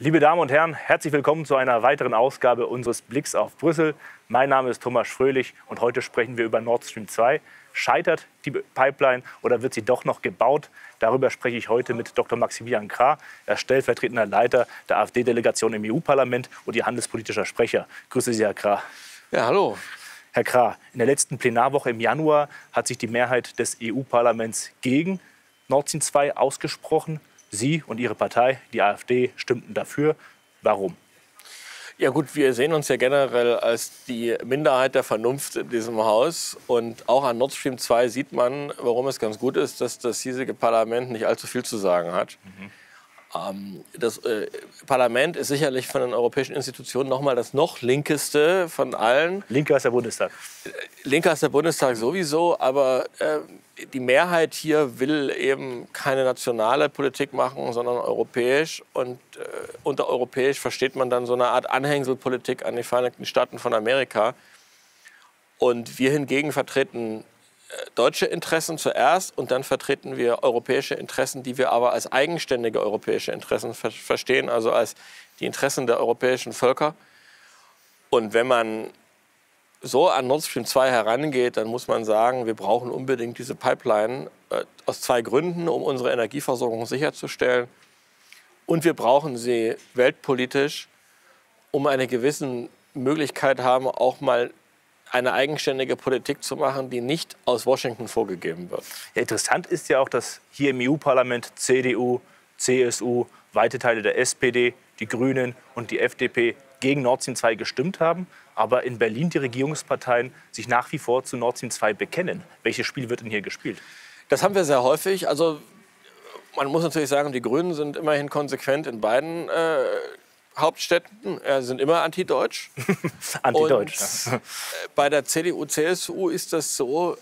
Liebe Damen und Herren, herzlich willkommen zu einer weiteren Ausgabe unseres Blicks auf Brüssel. Mein Name ist Thomas Fröhlich und heute sprechen wir über Nord Stream 2. Scheitert die Pipeline oder wird sie doch noch gebaut? Darüber spreche ich heute mit Dr. Maximilian Krah. Er ist stellvertretender Leiter der AfD-Delegation im EU-Parlament und Ihr handelspolitischer Sprecher. Grüße Sie, Herr Krah. Ja, hallo. Herr Krah, in der letzten Plenarwoche im Januar hat sich die Mehrheit des EU-Parlaments gegen Nord Stream 2 ausgesprochen. Sie und Ihre Partei, die AfD, stimmten dafür. Warum? Ja gut, wir sehen uns ja generell als die Minderheit der Vernunft in diesem Haus. Und auch an Nord Stream 2 sieht man, warum es ganz gut ist, dass das hiesige Parlament nicht allzu viel zu sagen hat. Das Parlament ist sicherlich von den europäischen Institutionen nochmal das noch linkeste von allen. Linker ist der Bundestag. Linker ist der Bundestag sowieso, aber die Mehrheit hier will eben keine nationale Politik machen, sondern europäisch. Und unter europäisch versteht man dann so eine Art Anhängselpolitik an die Vereinigten Staaten von Amerika. Und wir hingegen vertreten deutsche Interessen zuerst und dann vertreten wir europäische Interessen, die wir aber als eigenständige europäische Interessen verstehen, also als die Interessen der europäischen Völker. Und wenn man so an Nord Stream 2 herangeht, dann muss man sagen, wir brauchen unbedingt diese Pipeline aus zwei Gründen, um unsere Energieversorgung sicherzustellen. Und wir brauchen sie weltpolitisch, um eine gewisse Möglichkeit haben, auch mal eine eigenständige Politik zu machen, die nicht aus Washington vorgegeben wird. Ja, interessant ist ja auch, dass hier im EU-Parlament CDU, CSU, weite Teile der SPD, die Grünen und die FDP gegen Nord Stream 2 gestimmt haben, aber in Berlin die Regierungsparteien sich nach wie vor zu Nord Stream 2 bekennen. Welches Spiel wird denn hier gespielt? Das haben wir sehr häufig. Also man muss natürlich sagen, die Grünen sind immerhin konsequent in beiden Hauptstädten, sind immer antideutsch. Antideutsch. Ja. Bei der CDU, CSU ist das so,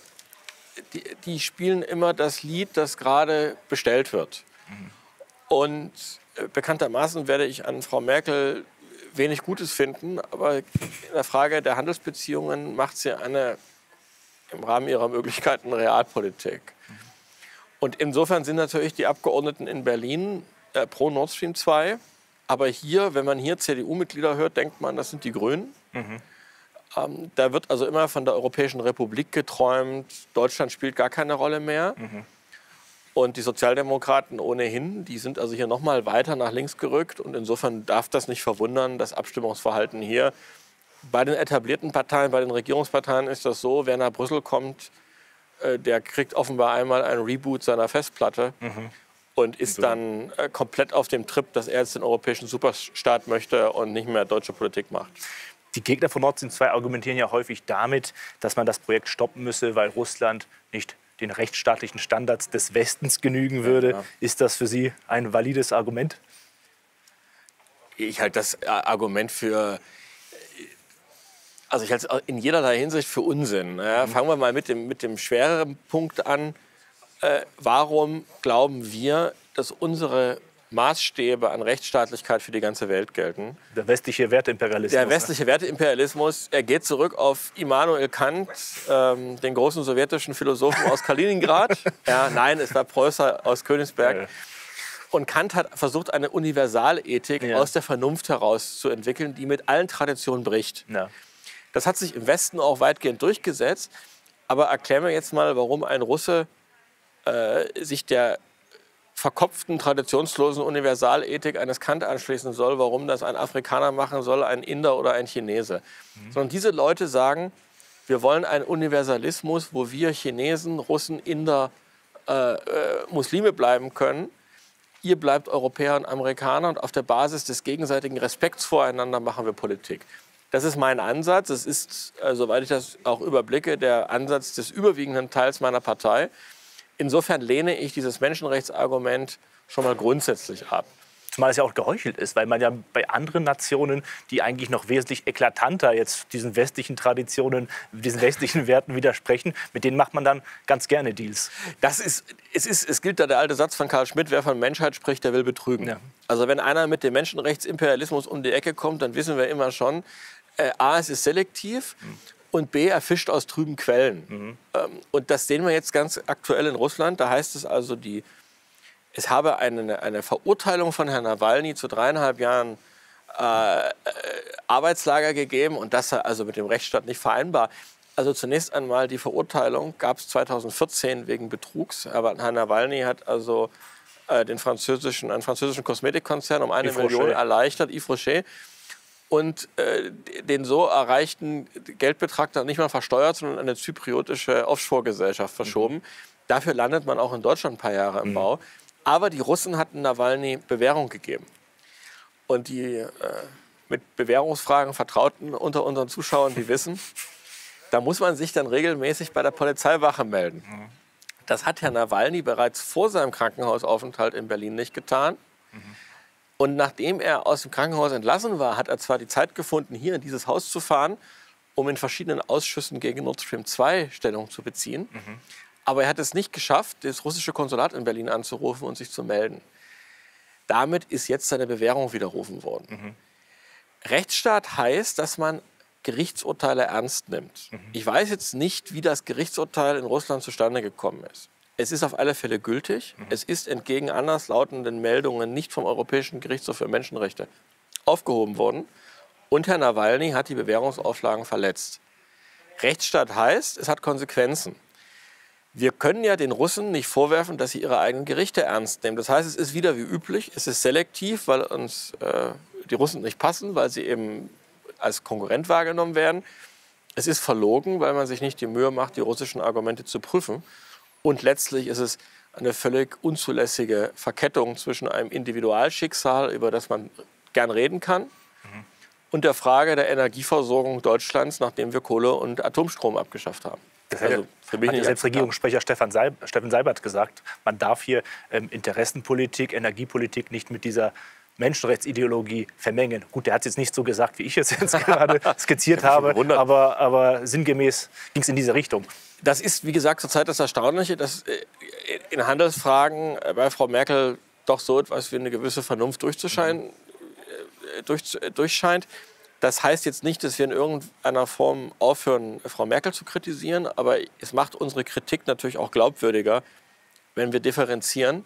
die spielen immer das Lied, das gerade bestellt wird. Und bekanntermaßen werde ich an Frau Merkel wenig Gutes finden, aber in der Frage der Handelsbeziehungen macht sie eine im Rahmen ihrer Möglichkeiten Realpolitik. Und insofern sind natürlich die Abgeordneten in Berlin pro Nord Stream 2. Aber hier, wenn man hier CDU-Mitglieder hört, denkt man, das sind die Grünen. Da wird also immer von der Europäischen Republik geträumt. Deutschland spielt gar keine Rolle mehr. Und die Sozialdemokraten ohnehin, die sind also hier noch mal weiter nach links gerückt. Und insofern darf das nicht verwundern, das Abstimmungsverhalten hier. Bei den etablierten Parteien, bei den Regierungsparteien ist das so, wer nach Brüssel kommt, der kriegt offenbar einmal einen Reboot seiner Festplatte. Und ist dann komplett auf dem Trip, dass er jetzt den europäischen Superstaat möchte und nicht mehr deutsche Politik macht. Die Gegner von Nord Stream 2 argumentieren ja häufig damit, dass man das Projekt stoppen müsse, weil Russland nicht den rechtsstaatlichen Standards des Westens genügen würde. Ja. Ist das für Sie ein valides Argument? Ich halte das Argument für, also ich halte es in jederlei Hinsicht für Unsinn. Ja, fangen wir mal mit dem schwereren Punkt an. Warum glauben wir, dass unsere Maßstäbe an Rechtsstaatlichkeit für die ganze Welt gelten? Der westliche Werteimperialismus. Der westliche Werteimperialismus, er geht zurück auf Immanuel Kant, den großen sowjetischen Philosophen aus Kaliningrad. Ja, nein, es war Preußer aus Königsberg. Ja. Und Kant hat versucht, eine Universalethik aus der Vernunft heraus zu entwickeln, die mit allen Traditionen bricht. Ja. Das hat sich im Westen auch weitgehend durchgesetzt. Aber erklären wir jetzt mal, warum ein Russe sich der verkopften, traditionslosen Universalethik eines Kant anschließen soll, warum das ein Afrikaner machen soll, ein Inder oder ein Chinese. Sondern diese Leute sagen, wir wollen einen Universalismus, wo wir Chinesen, Russen, Inder, Muslime bleiben können. Ihr bleibt Europäer und Amerikaner und auf der Basis des gegenseitigen Respekts voreinander machen wir Politik. Das ist mein Ansatz. Es ist, soweit ich das auch überblicke, der Ansatz des überwiegenden Teils meiner Partei. Insofern lehne ich dieses Menschenrechtsargument schon mal grundsätzlich ab. Zumal es ja auch geheuchelt ist, weil man ja bei anderen Nationen, die eigentlich noch wesentlich eklatanter jetzt diesen westlichen Traditionen, diesen westlichen Werten widersprechen, mit denen macht man dann ganz gerne Deals. Es gilt da der alte Satz von Karl Schmidt, wer von Menschheit spricht, der will betrügen. Ja. Also wenn einer mit dem Menschenrechtsimperialismus um die Ecke kommt, dann wissen wir immer schon, A, es ist selektiv. Und B, er fischt aus trüben Quellen. Und das sehen wir jetzt ganz aktuell in Russland. Da heißt es also, die es habe eine Verurteilung von Herrn Nawalny zu 3,5 Jahren Arbeitslager gegeben und das sei also mit dem Rechtsstaat nicht vereinbar. Also zunächst einmal, die Verurteilung gab es 2014 wegen Betrugs. Aber Herr Nawalny hat also einen französischen Kosmetikkonzern um 1 Million erleichtert, Yves Rocher, und den so erreichten Geldbetrag dann nicht mal versteuert, sondern eine zypriotische Offshore-Gesellschaft verschoben. Mhm. Dafür landet man auch in Deutschland ein paar Jahre im Bau. Aber die Russen hatten Nawalny Bewährung gegeben. Und die mit Bewährungsfragen Vertrauten unter unseren Zuschauern, die wissen, da muss man sich dann regelmäßig bei der Polizeiwache melden. Das hat Herr Nawalny bereits vor seinem Krankenhausaufenthalt in Berlin nicht getan. Und nachdem er aus dem Krankenhaus entlassen war, hat er zwar die Zeit gefunden, hier in dieses Haus zu fahren, um in verschiedenen Ausschüssen gegen Nord Stream 2 Stellung zu beziehen. Aber er hat es nicht geschafft, das russische Konsulat in Berlin anzurufen und sich zu melden. Damit ist jetzt seine Bewährung widerrufen worden. Rechtsstaat heißt, dass man Gerichtsurteile ernst nimmt. Ich weiß jetzt nicht, wie das Gerichtsurteil in Russland zustande gekommen ist. Es ist auf alle Fälle gültig. Es ist entgegen anderslautenden Meldungen nicht vom Europäischen Gerichtshof für Menschenrechte aufgehoben worden. Und Herr Nawalny hat die Bewährungsauflagen verletzt. Rechtsstaat heißt, es hat Konsequenzen. Wir können ja den Russen nicht vorwerfen, dass sie ihre eigenen Gerichte ernst nehmen. Das heißt, es ist wieder wie üblich, es ist selektiv, weil uns die Russen nicht passen, weil sie eben als Konkurrent wahrgenommen werden. Es ist verlogen, weil man sich nicht die Mühe macht, die russischen Argumente zu prüfen. Und letztlich ist es eine völlig unzulässige Verkettung zwischen einem Individualschicksal, über das man gern reden kann, und der Frage der Energieversorgung Deutschlands, nachdem wir Kohle und Atomstrom abgeschafft haben. Das hat der Selbstregierungssprecher Steffen Seibert gesagt. Man darf hier Interessenpolitik, Energiepolitik nicht mit dieser Menschenrechtsideologie vermengen. Gut, der hat es jetzt nicht so gesagt, wie ich es jetzt gerade skizziert habe, aber sinngemäß ging es in diese Richtung. Das ist, wie gesagt, zurzeit das Erstaunliche, dass in Handelsfragen bei Frau Merkel doch so etwas wie eine gewisse Vernunft durchscheint. Das heißt jetzt nicht, dass wir in irgendeiner Form aufhören, Frau Merkel zu kritisieren, aber es macht unsere Kritik natürlich auch glaubwürdiger, wenn wir differenzieren.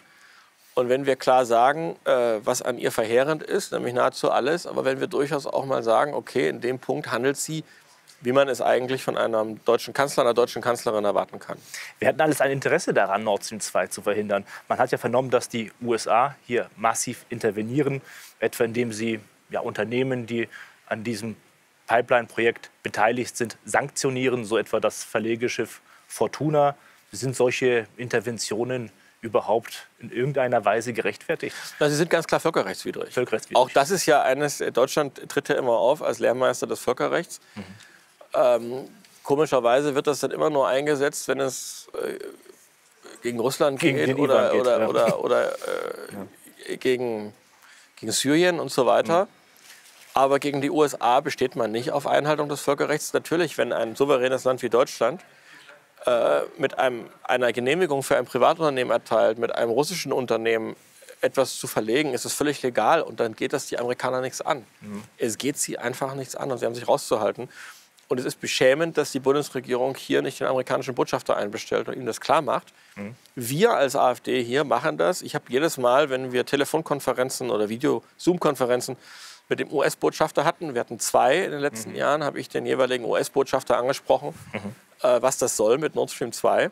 Und wenn wir klar sagen, was an ihr verheerend ist, nämlich nahezu alles, aber wenn wir durchaus auch mal sagen, okay, in dem Punkt handelt sie, wie man es eigentlich von einem deutschen Kanzler, einer deutschen Kanzlerin erwarten kann. Wir hatten alles ein Interesse daran, Nord Stream 2 zu verhindern. Man hat ja vernommen, dass die USA hier massiv intervenieren, etwa indem sie Unternehmen, die an diesem Pipeline-Projekt beteiligt sind, sanktionieren, so etwa das Verlegeschiff Fortuna. Sind solche Interventionen überhaupt in irgendeiner Weise gerechtfertigt? Sie sind ganz klar völkerrechtswidrig. Auch das ist ja eines, Deutschland tritt ja immer auf als Lehrmeister des Völkerrechts. Komischerweise wird das dann immer nur eingesetzt, wenn es gegen Russland geht oder gegen Syrien und so weiter. Aber gegen die USA besteht man nicht auf Einhaltung des Völkerrechts. Natürlich, wenn ein souveränes Land wie Deutschland mit einer Genehmigung für ein Privatunternehmen erteilt, mit einem russischen Unternehmen etwas zu verlegen, ist es völlig legal. Und dann geht das die Amerikaner nichts an. Es geht sie einfach nichts an und sie haben sich rauszuhalten. Und es ist beschämend, dass die Bundesregierung hier nicht den amerikanischen Botschafter einbestellt und ihm das klar macht. Wir als AfD hier machen das. Ich habe jedes Mal, wenn wir Telefonkonferenzen oder Video-Zoom-Konferenzen mit dem US-Botschafter hatten, wir hatten 2 in den letzten Jahren, habe ich den jeweiligen US-Botschafter angesprochen, was das soll mit Nord Stream 2.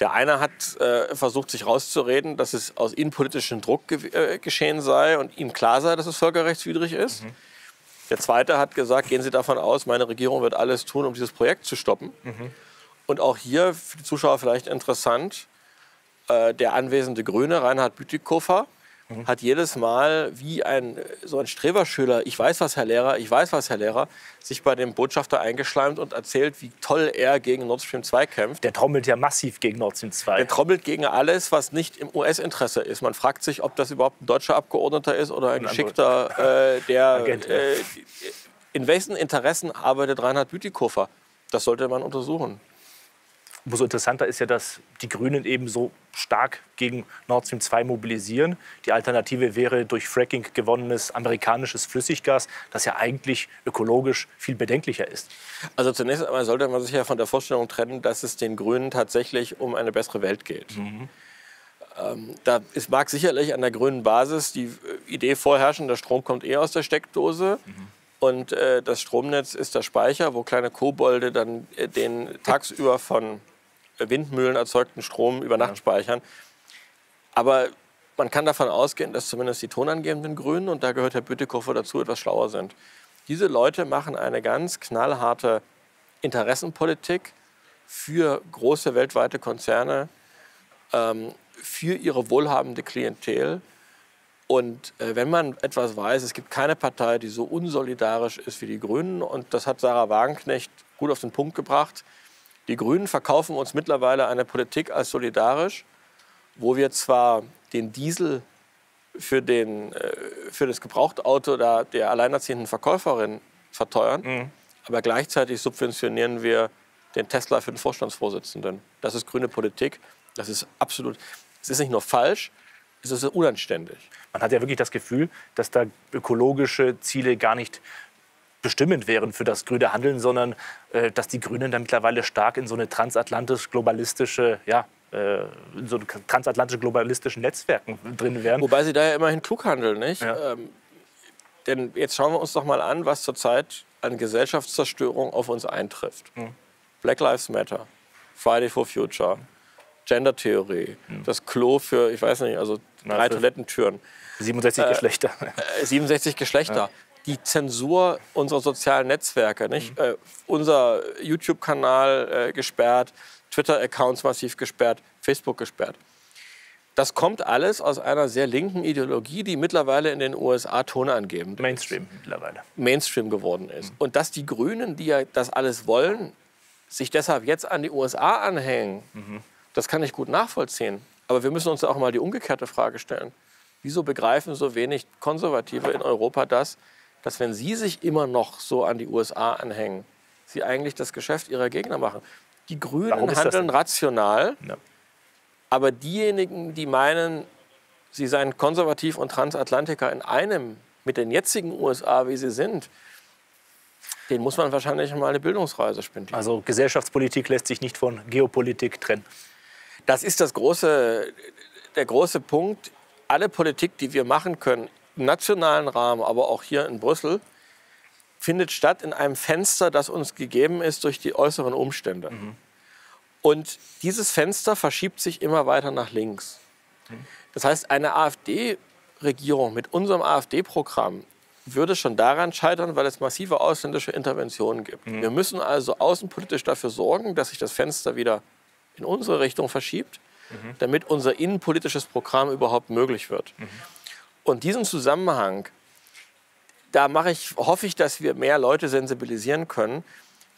Der eine hat versucht, sich rauszureden, dass es aus innenpolitischem Druck geschehen sei und ihm klar sei, dass es völkerrechtswidrig ist. Der zweite hat gesagt, gehen Sie davon aus, meine Regierung wird alles tun, um dieses Projekt zu stoppen. Und auch hier, für die Zuschauer vielleicht interessant, der anwesende Grüne, Reinhard Bütikofer, hat jedes Mal wie so ein Streberschüler, ich weiß was, Herr Lehrer, sich bei dem Botschafter eingeschleimt und erzählt, wie toll er gegen Nord Stream 2 kämpft. Der trommelt ja massiv gegen Nord Stream 2. Der trommelt gegen alles, was nicht im US-Interesse ist. Man fragt sich, ob das überhaupt ein deutscher Abgeordneter ist oder ein geschickter, in wessen Interessen arbeitet Reinhard Bütikofer? Das sollte man untersuchen. Umso interessanter ist ja, dass die Grünen eben so stark gegen Nord Stream 2 mobilisieren. Die Alternative wäre durch Fracking gewonnenes amerikanisches Flüssiggas, das ja eigentlich ökologisch viel bedenklicher ist. Also zunächst einmal sollte man sich ja von der Vorstellung trennen, dass es den Grünen tatsächlich um eine bessere Welt geht. Da mag sicherlich an der grünen Basis die Idee vorherrschen, der Strom kommt eh aus der Steckdose. Mhm. Und das Stromnetz ist der Speicher, wo kleine Kobolde dann den tagsüber von Windmühlen erzeugten Strom über Nacht speichern. Aber man kann davon ausgehen, dass zumindest die tonangebenden Grünen, und da gehört Herr Bütikofer dazu, etwas schlauer sind. Diese Leute machen eine ganz knallharte Interessenpolitik für große weltweite Konzerne, für ihre wohlhabende Klientel. Und wenn man etwas weiß, es gibt keine Partei, die so unsolidarisch ist wie die Grünen. Und das hat Sarah Wagenknecht gut auf den Punkt gebracht. Die Grünen verkaufen uns mittlerweile eine Politik als solidarisch, wo wir zwar den Diesel für das Gebrauchtauto der alleinerziehenden Verkäuferin verteuern, aber gleichzeitig subventionieren wir den Tesla für den Vorstandsvorsitzenden. Das ist grüne Politik. Das ist absolut, es ist nicht nur falsch, es ist unanständig. Man hat ja wirklich das Gefühl, dass da ökologische Ziele gar nicht bestimmend wären für das grüne Handeln, sondern dass die Grünen dann mittlerweile stark in so eine transatlantisch-globalistische, in so transatlantisch-globalistischen Netzwerken drin wären. Wobei sie da ja immerhin klug handeln, nicht? Ja. Denn jetzt schauen wir uns doch mal an, was zurzeit an Gesellschaftszerstörung auf uns eintrifft. Mhm. Black Lives Matter, Friday for Future, Gendertheorie, das Klo für, ich weiß nicht, also 3 Toilettentüren. 67 Geschlechter. 67 Geschlechter. Ja. Die Zensur unserer sozialen Netzwerke, nicht? Unser YouTube-Kanal gesperrt, Twitter-Accounts massiv gesperrt, Facebook gesperrt. Das kommt alles aus einer sehr linken Ideologie, die mittlerweile in den USA tonangebend ist. Mainstream mittlerweile. Mainstream geworden ist. Und dass die Grünen, die ja das alles wollen, sich deshalb jetzt an die USA anhängen, das kann ich gut nachvollziehen. Aber wir müssen uns auch mal die umgekehrte Frage stellen. Wieso begreifen so wenig Konservative in Europa das, dass wenn sie sich immer noch so an die USA anhängen, sie eigentlich das Geschäft ihrer Gegner machen? Die Grünen handeln rational, aber diejenigen, die meinen, sie seien konservativ und Transatlantiker in einem mit den jetzigen USA, wie sie sind, den muss man wahrscheinlich mal eine Bildungsreise spendieren. Also Gesellschaftspolitik lässt sich nicht von Geopolitik trennen. Das ist das große, der große Punkt. Alle Politik, die wir machen können, im nationalen Rahmen, aber auch hier in Brüssel, findet statt in einem Fenster, das uns gegeben ist durch die äußeren Umstände. Und dieses Fenster verschiebt sich immer weiter nach links. Das heißt, eine AfD-Regierung mit unserem AfD-Programm würde schon daran scheitern, weil es massive ausländische Interventionen gibt. Wir müssen also außenpolitisch dafür sorgen, dass sich das Fenster wieder in unsere Richtung verschiebt, damit unser innenpolitisches Programm überhaupt möglich wird. Und diesen Zusammenhang, da hoffe ich, dass wir mehr Leute sensibilisieren können,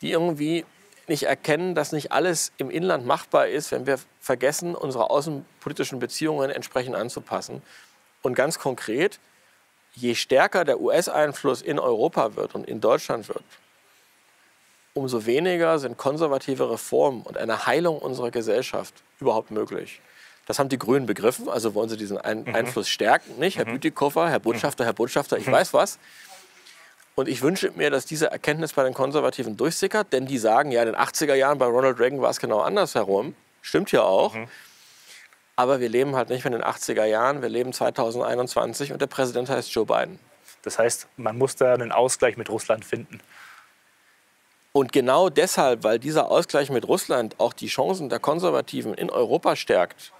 die irgendwie nicht erkennen, dass nicht alles im Inland machbar ist, wenn wir vergessen, unsere außenpolitischen Beziehungen entsprechend anzupassen. Und ganz konkret, je stärker der US-Einfluss in Europa wird und in Deutschland wird, umso weniger sind konservative Reformen und eine Heilung unserer Gesellschaft überhaupt möglich. Das haben die Grünen begriffen, also wollen sie diesen Einfluss stärken, nicht? Herr Bütikofer, Herr Botschafter, ich weiß was. Und ich wünsche mir, dass diese Erkenntnis bei den Konservativen durchsickert, denn die sagen, ja, in den 80er Jahren bei Ronald Reagan war es genau andersherum. Stimmt ja auch. Aber wir leben halt nicht mehr in den 80er Jahren, wir leben 2021 und der Präsident heißt Joe Biden. Das heißt, man muss da einen Ausgleich mit Russland finden. Und genau deshalb, weil dieser Ausgleich mit Russland auch die Chancen der Konservativen in Europa stärkt,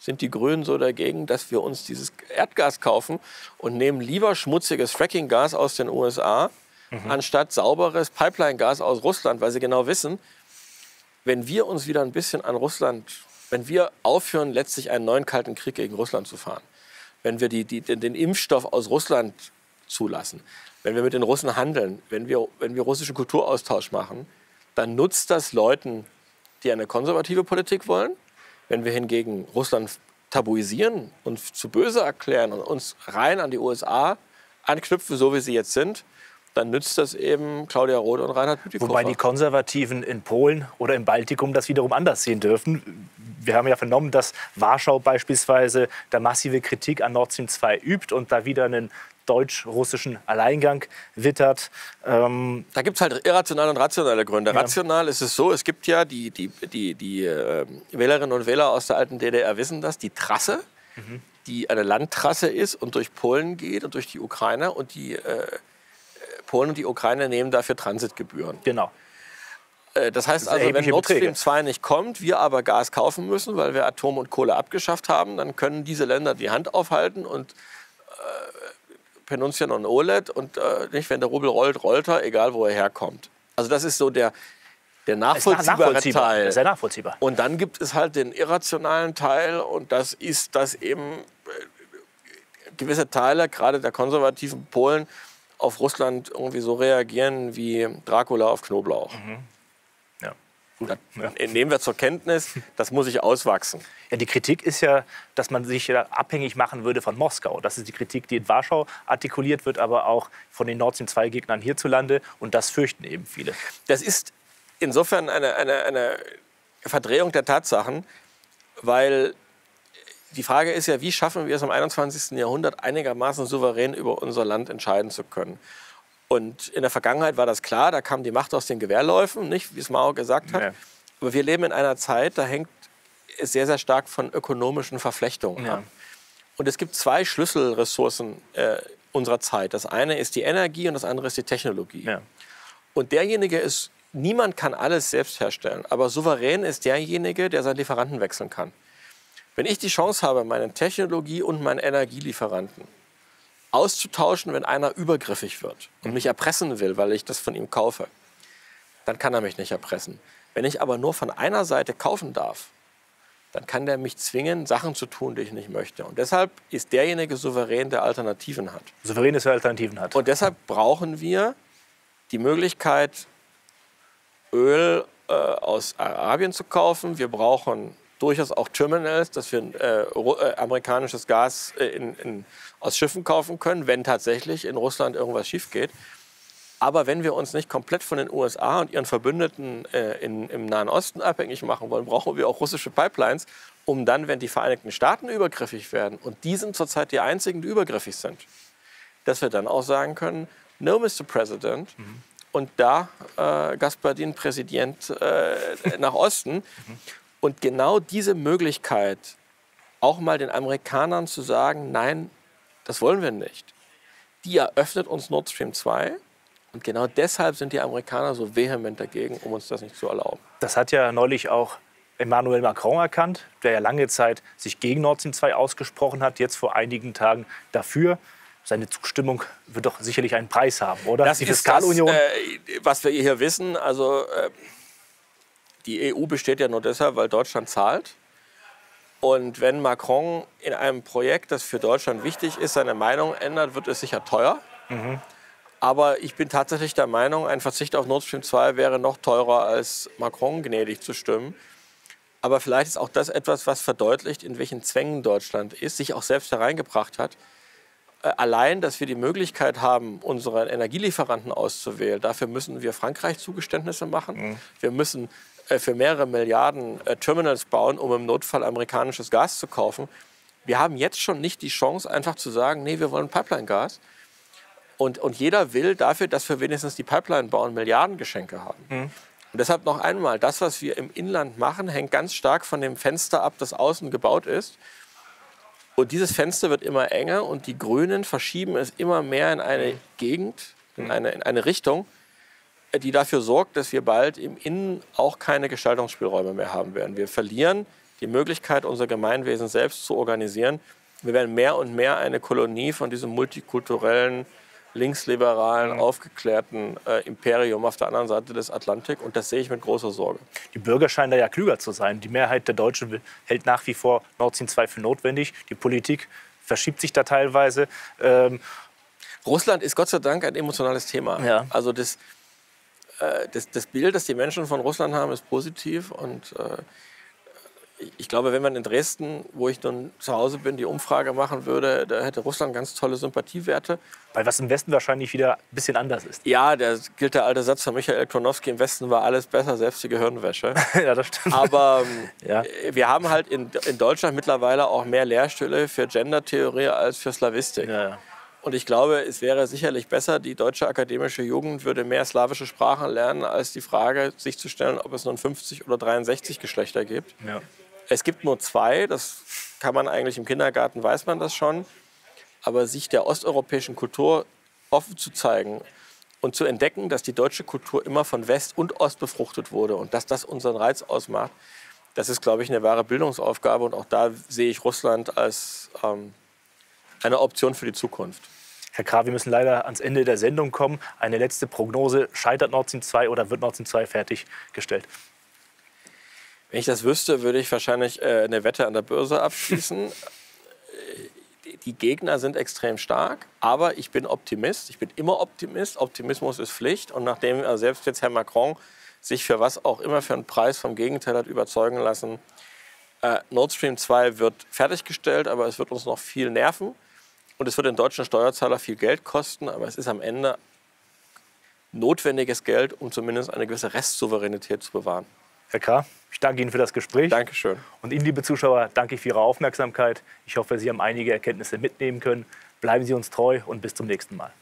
sind die Grünen so dagegen, dass wir uns dieses Erdgas kaufen und nehmen lieber schmutziges Fracking-Gas aus den USA, anstatt sauberes Pipeline-Gas aus Russland, weil sie genau wissen, wenn wir uns wieder ein bisschen an Russland, wenn wir aufhören, letztlich einen neuen Kalten Krieg gegen Russland zu fahren, wenn wir den Impfstoff aus Russland zulassen, wenn wir mit den Russen handeln, wenn wir russischen Kulturaustausch machen, dann nutzt das Leuten, die eine konservative Politik wollen. Wenn wir hingegen Russland tabuisieren und zu böse erklären und uns rein an die USA anknüpfen, so wie sie jetzt sind, dann nützt das eben Claudia Roth und Reinhard Bütikofer. Wobei die Konservativen in Polen oder im Baltikum das wiederum anders sehen dürfen. Wir haben ja vernommen, dass Warschau beispielsweise da massive Kritik an Nord Stream 2 übt und da wieder einen deutsch-russischen Alleingang wittert. Da gibt es halt irrationale und rationale Gründe. Ja. Rational ist es so, es gibt ja, die Wählerinnen und Wähler aus der alten DDR wissen das, die Trasse, die eine Landtrasse ist und durch Polen geht und durch die Ukraine. Und die Polen und die Ukraine nehmen dafür Transitgebühren. Genau. Das heißt also, wenn Nord Stream 2 nicht kommt, wir aber Gas kaufen müssen, weil wir Atom und Kohle abgeschafft haben, dann können diese Länder die Hand aufhalten und Penunsien und Olet und nicht, wenn der Rubel rollt, rollt er, egal wo er herkommt. Also das ist so der nachvollziehbare Teil. Sehr nachvollziehbar. Und dann gibt es halt den irrationalen Teil und das ist, dass eben gewisse Teile, gerade der konservativen Polen, auf Russland irgendwie so reagieren wie Dracula auf Knoblauch. Ja. Gut. Das nehmen wir zur Kenntnis, das muss ich auswachsen. Ja, die Kritik ist ja, dass man sich abhängig machen würde von Moskau. Das ist die Kritik, die in Warschau artikuliert wird, aber auch von den Nord Stream 2-Gegnern hierzulande. Und das fürchten eben viele. Das ist insofern eine Verdrehung der Tatsachen, weil die Frage ist ja, wie schaffen wir es im 21. Jahrhundert einigermaßen souverän über unser Land entscheiden zu können. Und in der Vergangenheit war das klar, da kam die Macht aus den Gewehrläufen, nicht, wie es Mao gesagt hat. Nee. Aber wir leben in einer Zeit, da hängt es sehr, sehr stark von ökonomischen Verflechtungen ab. Und es gibt zwei Schlüsselressourcen unserer Zeit. Das eine ist die Energie und das andere ist die Technologie. Und derjenige ist, niemand kann alles selbst herstellen, aber souverän ist derjenige, der seinen Lieferanten wechseln kann. Wenn ich die Chance habe, meinen Technologie- und meinen Energielieferanten auszutauschen, wenn einer übergriffig wird und mich erpressen will, weil ich das von ihm kaufe, dann kann er mich nicht erpressen. Wenn ich aber nur von einer Seite kaufen darf, dann kann der mich zwingen, Sachen zu tun, die ich nicht möchte. Und deshalb ist derjenige souverän, der Alternativen hat. Souverän ist, der Alternativen hat. Und deshalb brauchen wir die Möglichkeit, Öl aus Arabien zu kaufen. Wir brauchen durchaus auch Terminals, dass wir amerikanisches Gas aus Schiffen kaufen können, wenn tatsächlich in Russland irgendwas schief geht. Aber wenn wir uns nicht komplett von den USA und ihren Verbündeten im Nahen Osten abhängig machen wollen, brauchen wir auch russische Pipelines, um dann, wenn die Vereinigten Staaten übergriffig werden, und die sind zurzeit die einzigen, die übergriffig sind, dass wir dann auch sagen können, no, Mr. President, und da Gaspardin Präsident nach Osten. Und genau diese Möglichkeit, auch mal den Amerikanern zu sagen, nein, das wollen wir nicht, die eröffnet uns Nord Stream 2. Und genau deshalb sind die Amerikaner so vehement dagegen, um uns das nicht zu erlauben. Das hat ja neulich auch Emmanuel Macron erkannt, der ja lange Zeit sich gegen Nord Stream 2 ausgesprochen hat, jetzt vor einigen Tagen dafür. Seine Zustimmung wird doch sicherlich einen Preis haben, oder? Das ist die Fiskalunion. Das, was wir hier wissen, also die EU besteht ja nur deshalb, weil Deutschland zahlt. Und wenn Macron in einem Projekt, das für Deutschland wichtig ist, seine Meinung ändert, wird es sicher teuer. Aber ich bin tatsächlich der Meinung, ein Verzicht auf Nord Stream 2 wäre noch teurer, als Macron gnädig zu stimmen. Aber vielleicht ist auch das etwas, was verdeutlicht, in welchen Zwängen Deutschland ist, sich auch selbst hereingebracht hat. Allein, dass wir die Möglichkeit haben, unsere Energielieferanten auszuwählen, dafür müssen wir Frankreich Zugeständnisse machen. Wir müssen für mehrere Milliarden Terminals bauen, um im Notfall amerikanisches Gas zu kaufen. Wir haben jetzt schon nicht die Chance, einfach zu sagen, nee, wir wollen Pipeline-Gas. Und jeder will dafür, dass wir wenigstens die Pipeline bauen, Milliardengeschenke haben. Und deshalb noch einmal, das, was wir im Inland machen, hängt ganz stark von dem Fenster ab, das außen gebaut ist. Und dieses Fenster wird immer enger und die Grünen verschieben es immer mehr in eine Gegend, in eine Richtung, die dafür sorgt, dass wir bald im Innen auch keine Gestaltungsspielräume mehr haben werden. Wir verlieren die Möglichkeit, unser Gemeinwesen selbst zu organisieren. Wir werden mehr und mehr eine Kolonie von diesem multikulturellen, linksliberalen, aufgeklärten Imperium auf der anderen Seite des Atlantik. Und das sehe ich mit großer Sorge. Die Bürger scheinen da ja klüger zu sein. Die Mehrheit der Deutschen hält nach wie vor Nord Stream 2 für notwendig. Die Politik verschiebt sich da teilweise. Russland ist Gott sei Dank ein emotionales Thema. Ja. Also das Bild, das die Menschen von Russland haben, ist positiv. Und ich glaube, wenn man in Dresden, wo ich nun zu Hause bin, die Umfrage machen würde, da hätte Russland ganz tolle Sympathiewerte. Weil was im Westen wahrscheinlich wieder ein bisschen anders ist. Ja, da gilt der alte Satz von Michael Kronowski, im Westen war alles besser, selbst die Gehirnwäsche. Ja, das stimmt. Aber ja, wir haben halt in Deutschland mittlerweile auch mehr Lehrstühle für Gendertheorie als für Slawistik. Ja, ja. Und ich glaube, es wäre sicherlich besser, die deutsche akademische Jugend würde mehr slawische Sprachen lernen, als die Frage, sich zu stellen, ob es nun 50 oder 63 Geschlechter gibt. Ja. Es gibt nur zwei, das kann man eigentlich im Kindergarten, weiß man das schon. Aber sich der osteuropäischen Kultur offen zu zeigen und zu entdecken, dass die deutsche Kultur immer von West und Ost befruchtet wurde und dass das unseren Reiz ausmacht, das ist, glaube ich, eine wahre Bildungsaufgabe. Und auch da sehe ich Russland als eine Option für die Zukunft. Herr Krah, wir müssen leider ans Ende der Sendung kommen. Eine letzte Prognose. Scheitert Nord Stream 2 oder wird Nord Stream 2 fertiggestellt? Wenn ich das wüsste, würde ich wahrscheinlich eine Wette an der Börse abschließen. Die Gegner sind extrem stark, aber ich bin Optimist. Ich bin immer Optimist. Optimismus ist Pflicht. Und nachdem selbst jetzt Herr Macron sich für was auch immer für einen Preis vom Gegenteil hat überzeugen lassen, Nord Stream 2 wird fertiggestellt, aber es wird uns noch viel nerven. Und es wird den deutschen Steuerzahler viel Geld kosten, aber es ist am Ende notwendiges Geld, um zumindest eine gewisse Restsouveränität zu bewahren. Herr Krah, ich danke Ihnen für das Gespräch. Dankeschön. Und Ihnen, liebe Zuschauer, danke ich für Ihre Aufmerksamkeit. Ich hoffe, Sie haben einige Erkenntnisse mitnehmen können. Bleiben Sie uns treu und bis zum nächsten Mal.